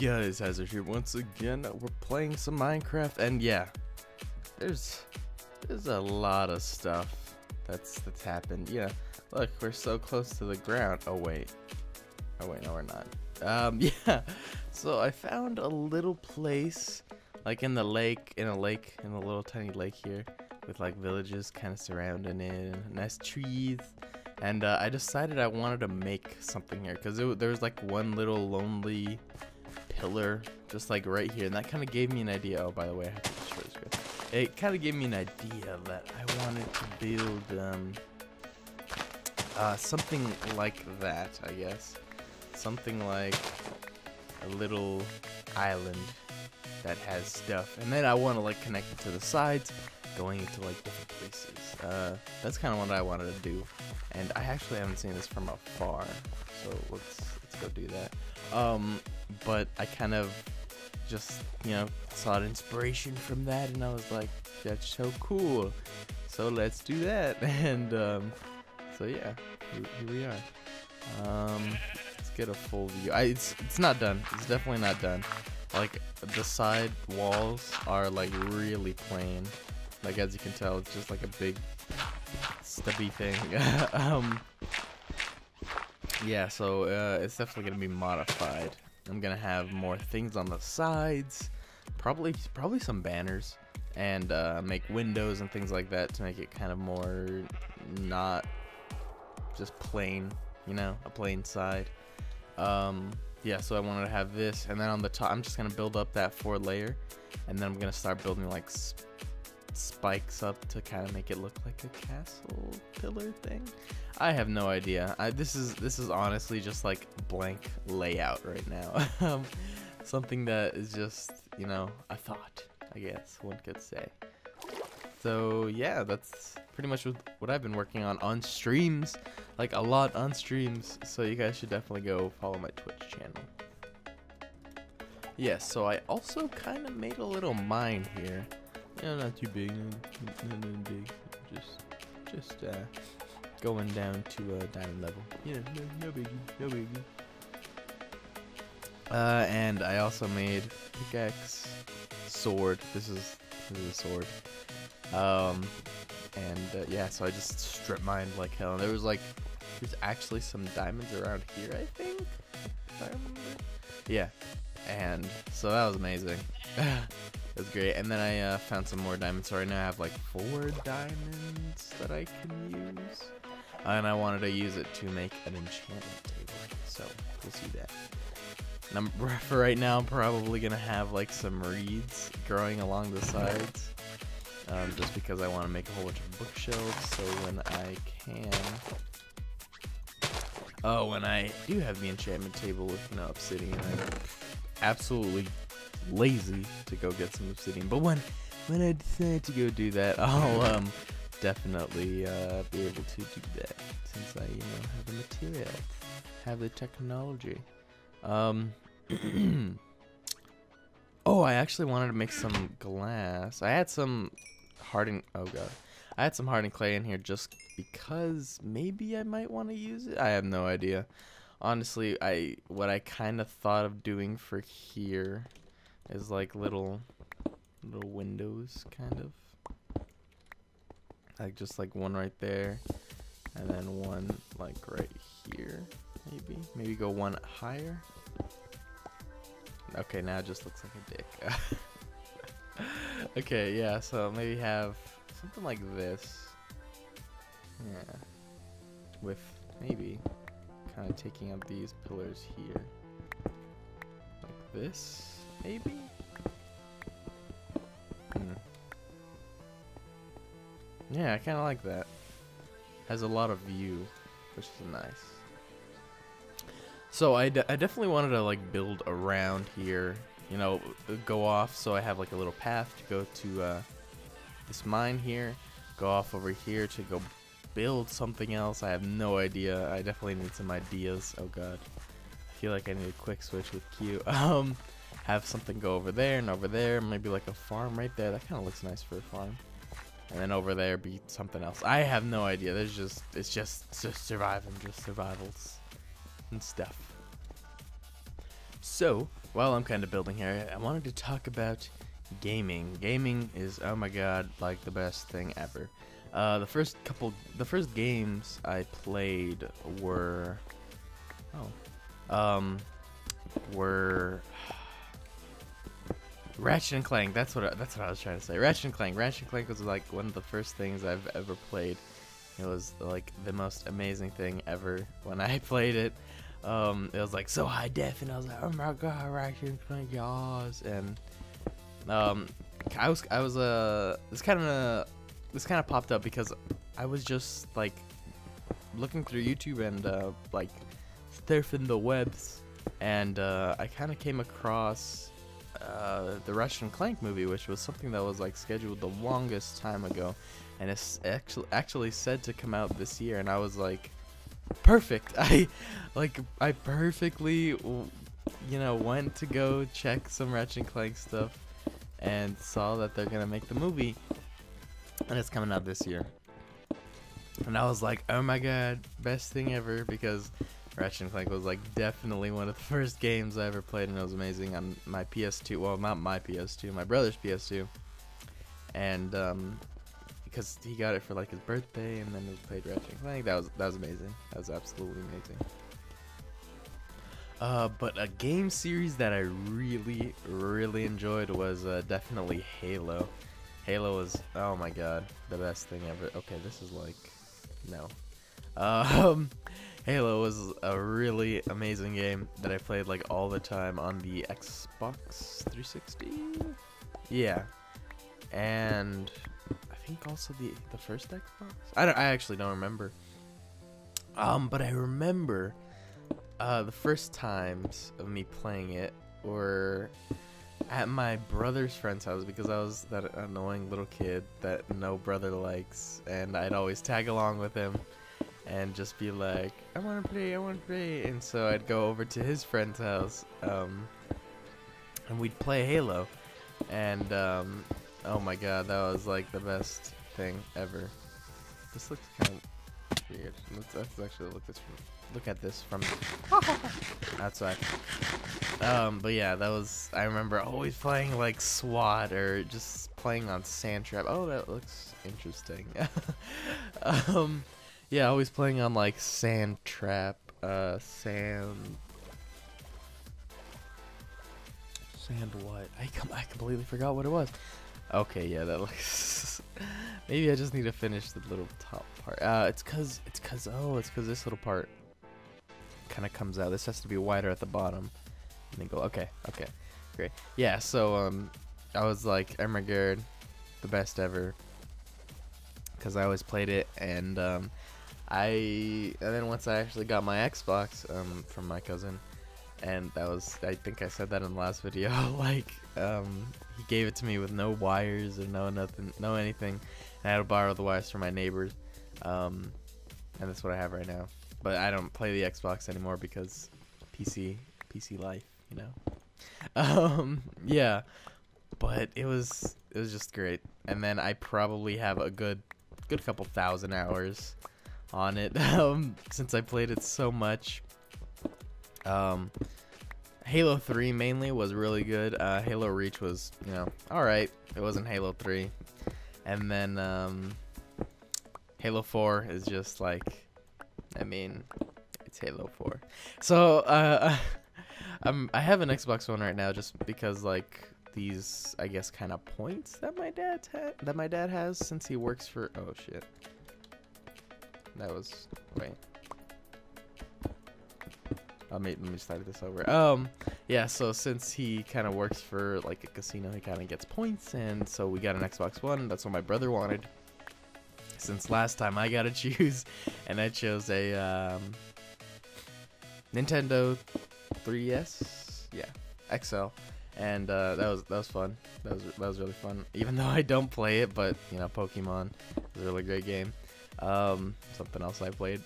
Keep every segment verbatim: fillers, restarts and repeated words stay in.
Yeah, it's Hazard here once again. We're playing some Minecraft, and yeah, there's there's a lot of stuff that's that's happened. Yeah, look, we're so close to the ground. Oh wait, oh wait, no, we're not. Um, yeah. So I found a little place, like in the lake, in a lake, in a little tiny lake here, with like villages kind of surrounding it, nice trees. And uh, I decided I wanted to make something here because there was like one little lonely pillar just like right here, and that kind of gave me an idea. Oh, by the way, I have to destroy this grid. It kind of gave me an idea that I wanted to build um, uh, something like that, I guess. Something like a little island that has stuff, and then I want to like connect it to the sides, going into like different places. Uh, that's kind of what I wanted to do, and I actually haven't seen this from afar, so let's let's go do that. Um, but I kind of just, you know, sought inspiration from that, and I was like, that's so cool. So let's do that, and um, so yeah, here, here we are. Um, let's get a full view. I, it's it's not done. It's definitely not done. Like the side walls are like really plain. Like, as you can tell, it's just like a big stubby thing. um, yeah, so uh, it's definitely gonna be modified. I'm gonna have more things on the sides, probably probably some banners, and uh, make windows and things like that to make it kind of more not just plain, you know, a plain side. Um, yeah, so I wanted to have this, and then on the top, I'm just gonna build up that four layer, and then I'm gonna start building like sp spikes up to kind of make it look like a castle pillar thing. I have no idea. I, this is this is honestly just like blank layout right now. um, something that is just, you know, a thought, I guess one could say. So yeah, that's pretty much what I've been working on on streams, like a lot on streams. So you guys should definitely go follow my Twitch channel. Yeah, so I also kind of made a little mine here. Yeah, not too big, not, not, not big. Just, just uh, going down to a uh, diamond level. Yeah, no, no biggie, no biggie. Uh, and I also made pickaxe, sword. This is this is a sword. Um, and uh, yeah, so I just strip mined like hell. And there was like, there's actually some diamonds around here, I think. If I remember. Yeah, and so that was amazing. That's great. And then I uh, found some more diamonds, so right now I have like four diamonds that I can use, and I wanted to use it to make an enchantment table, so we'll see that. And I'm, for right now I'm probably gonna have like some reeds growing along the sides, um, just because I want to make a whole bunch of bookshelves, so when I can oh when I do have the enchantment table with, you know, obsidian, I'm absolutely lazy to go get some obsidian, but when when I decide to go do that, I'll um definitely uh be able to do that, since I, you know, have the material, have the technology. Um oh, I actually wanted to make some glass. I had some hardened oh god I had some hardened clay in here just because maybe I might want to use it. I have no idea, honestly. I what I kind of thought of doing for here is like little little windows, kind of like just like one right there, and then one like right here. Maybe maybe go one higher. Okay, now it just looks like a dick. Okay, yeah, so maybe have something like this. Yeah, with maybe kind of taking up these pillars here like this. Maybe? Hmm. Yeah, I kind of like that. Has a lot of view, which is nice. So I, d I definitely wanted to like build around here, you know, go off, so I have like a little path to go to uh, this mine here, go off over here to go build something else. I have no idea. I definitely need some ideas. Oh god, I feel like I need a quick switch with Q. Um. Have something go over there and over there, maybe like a farm right there. That kind of looks nice for a farm. And then over there be something else. I have no idea. There's just it's just it's just surviving, just survivals and stuff. So While I'm kind of building here, I wanted to talk about gaming. Gaming is, oh my god, like the best thing ever. Uh, the first couple, the first games I played were, oh, um, were Ratchet and Clank. That's what I, that's what I was trying to say. Ratchet and Clank. Ratchet and Clank was like one of the first things I've ever played. It was like the most amazing thing ever when I played it. Um, it was like so high def, and I was like, oh my god, Ratchet and Clank, yaws. And um, I was, I was a, uh, it's kind of a. This kind of popped up because I was just like looking through YouTube and uh, like surfing the webs, and uh, I kind of came across uh, the Ratchet and Clank movie, which was something that was like scheduled the longest time ago, and it's actually actually said to come out this year. And I was like, perfect! I like I perfectly, you know, went to go check some Ratchet and Clank stuff and saw that they're gonna make the movie. And it's coming out this year, and I was like, oh my god, best thing ever, because Ratchet and Clank was like definitely one of the first games I ever played, and it was amazing on my P S two. Well, not my P S two, my brother's P S two, and um because he got it for like his birthday, and then we played Ratchet and Clank. That was that was amazing. That was absolutely amazing. Uh, but a game series that I really really enjoyed was uh, definitely Halo. Halo was, oh my god, the best thing ever. Okay, this is like, no. Um, Halo was a really amazing game that I played like all the time on the Xbox three sixty. Yeah, and I think also the the first Xbox. I don't, I actually don't remember. Um, but I remember uh, the first times of me playing it were at my brother's friend's house, because I was that annoying little kid that no brother likes, and I'd always tag along with him and just be like, I want to play, I want to play. And so I'd go over to his friend's house, um, and we'd play Halo, and um, oh my god, that was like the best thing ever. This looks kind of weird. Let's, let's actually look this from, look at this from outside. Um, but yeah, that was, I remember always playing like SWAT or just playing on Sandtrap. Oh, that looks interesting. um, yeah, always playing on like Sandtrap, uh, Sand, Sand what? I, com I completely forgot what it was. Okay, yeah, that looks, maybe I just need to finish the little top part. Uh, it's cause, it's cause, oh, it's cause this little part kind of comes out. This has to be wider at the bottom. And then go, okay, okay, great. Yeah, so um, I was like, oh my god, the best ever, because I always played it, and um, I, and then once I actually got my Xbox um, from my cousin, and that was, I think I said that in the last video, like, um, he gave it to me with no wires or no nothing, no anything, and I had to borrow the wires from my neighbors, um, and that's what I have right now. But I don't play the Xbox anymore because P C, P C life. You know, um, yeah, but it was it was just great, and then I probably have a good good couple thousand hours on it, um, since I played it so much. Um, Halo three mainly was really good. Uh, Halo Reach was, you know, all right. It wasn't Halo three, and then um, Halo four is just like, I mean, it's Halo four. So uh. Um, I have an Xbox One right now just because like these, I guess, kind of points that my dad that my dad has, since he works for, oh shit, that was, wait, I'll make, let me slide this over. Um, yeah, so since he kind of works for like a casino, he kind of gets points, and so we got an Xbox One. That's what my brother wanted, since last time I got to choose, and I chose a um, Nintendo three D S, yeah, X L, and uh, that was that was fun. That was that was really fun. Even though I don't play it, but you know, Pokemon is a really great game. Um, something else I played,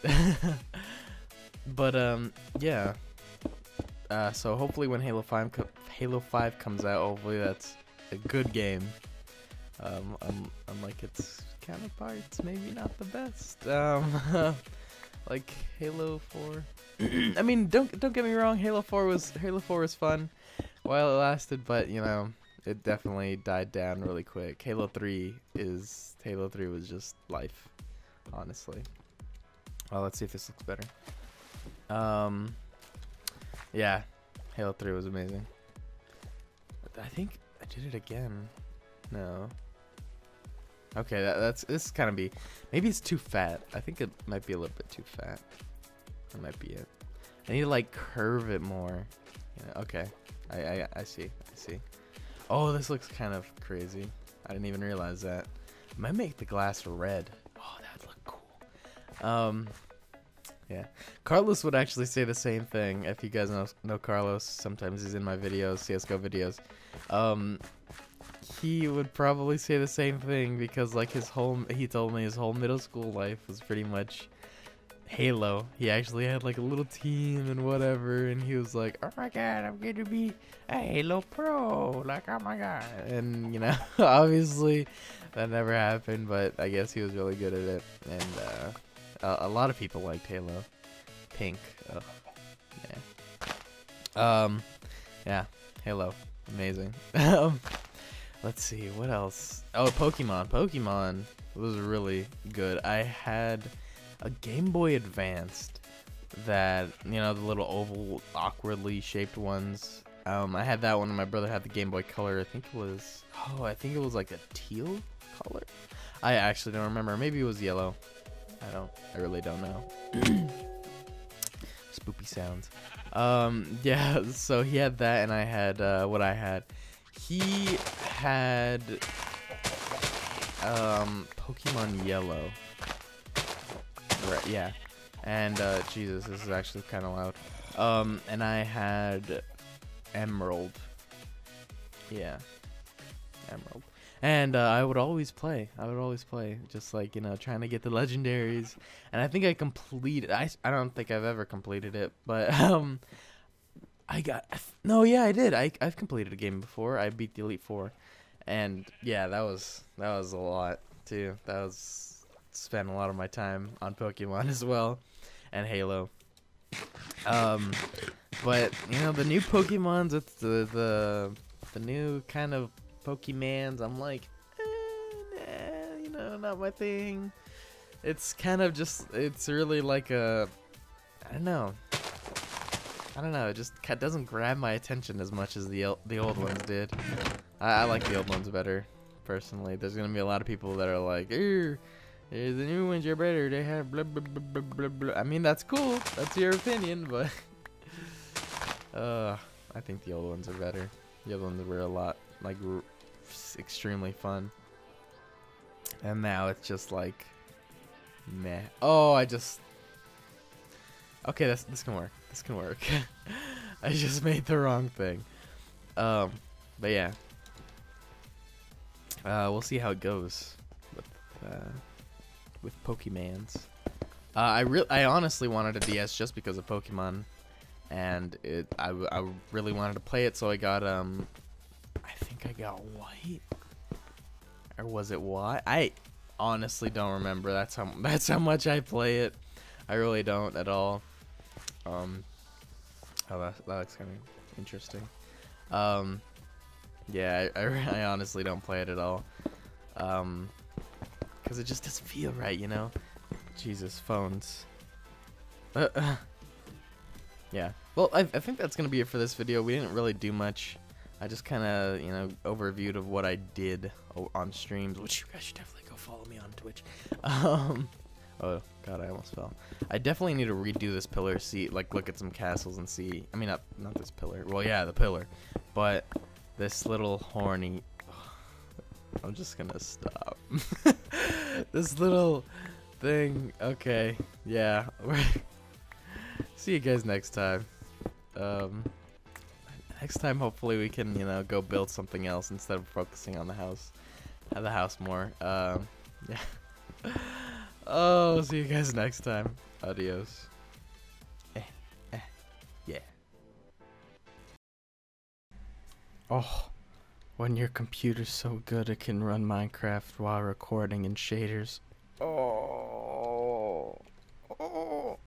but um, yeah. Uh, so hopefully when Halo five comes out, hopefully that's a good game. Um, I'm, I'm like its counterparts, maybe not the best. Um, like Halo four. I mean, don't don't get me wrong. Halo four was Halo four was fun, while it lasted, but you know, it definitely died down really quick. Halo three is Halo three was just life, honestly. Well, let's see if this looks better. Um, yeah, Halo three was amazing. I think I did it again. No. Okay, that, that's this is kind of be. Maybe it's too fat. I think it might be a little bit too fat. That might be it. I need to like curve it more. Yeah, okay, I, I I see. I see. Oh, this looks kind of crazy. I didn't even realize that. I might make the glass red. Oh, that would look cool. Um, yeah. Carlos would actually say the same thing. If you guys know know Carlos, sometimes he's in my videos, C S G O videos. Um. He would probably say the same thing because, like, his whole, he told me his whole middle school life was pretty much Halo. He actually had, like, a little team and whatever, and he was like, oh my god, I'm going to be a Halo pro. Like, oh my god. And, you know, obviously that never happened, but I guess he was really good at it. And uh, a, a lot of people liked Halo. Pink. Oh, yeah. Um, yeah, Halo. Amazing. um, Let's see, what else? Oh, Pokemon. Pokemon was really good. I had a Game Boy Advanced that, you know, the little oval, awkwardly shaped ones. Um, I had that one, and my brother had the Game Boy Color. I think it was, oh, I think it was like a teal color. I actually don't remember. Maybe it was yellow. I don't, I really don't know. Spoopy sounds. Um, yeah, so he had that, and I had uh, what I had. He had um, Pokemon Yellow, right? Yeah, and uh, Jesus, this is actually kind of loud. Um, and I had Emerald. Yeah, Emerald. And uh, I would always play. I would always play, just like, you know, trying to get the legendaries. And I think I completed. I I don't think I've ever completed it, but um. I got no, yeah, I did. I I've completed a game before. I beat the Elite Four, and yeah, that was that was a lot too. That was spent a lot of my time on Pokemon as well, and Halo. Um, but you know, the new Pokemons, it's the the the new kind of Pokemans. I'm like, eh, nah, you know, not my thing. It's kind of just, it's really like a, I don't know. I don't know, it just doesn't grab my attention as much as the the old ones did. I, I like the old ones better, personally. There's going to be a lot of people that are like, the new ones are better, they have blah, blah, blah, blah, blah. I mean, that's cool, that's your opinion, but... uh, I think the old ones are better. The old ones were a lot, like, r extremely fun. And now it's just like, meh. Oh, I just... Okay, that's, this can work. This can work. I just made the wrong thing. Um, but yeah. Uh, we'll see how it goes with, uh, with Pokemans. Uh, I re I honestly wanted a D S just because of Pokemon, and it I, w I really wanted to play it, so I got um, I think I got White, or was it White? I honestly don't remember. That's how that's how much I play it. I really don't at all. Um, oh, that, that looks kind of interesting. Um, yeah, I, I, I honestly don't play it at all. Um, because it just doesn't feel right, you know? Jesus, phones. Uh, uh. Yeah. Well, I, I think that's going to be it for this video. We didn't really do much. I just kind of, you know, overviewed of what I did on streams, which you guys should definitely go follow me on Twitch. Um... Oh, God, I almost fell. I definitely need to redo this pillar, see, like, look at some castles and see. I mean, not not this pillar. Well, yeah, the pillar. But this little horny... I'm just gonna stop. This little thing. Okay, yeah. See you guys next time. Um, next time, hopefully, we can, you know, go build something else instead of focusing on the house. Have the house more. Um, yeah. Oh, see you guys next time. Adios. Eh, eh, yeah. Oh, when your computer's so good it can run Minecraft while recording in shaders. Oh.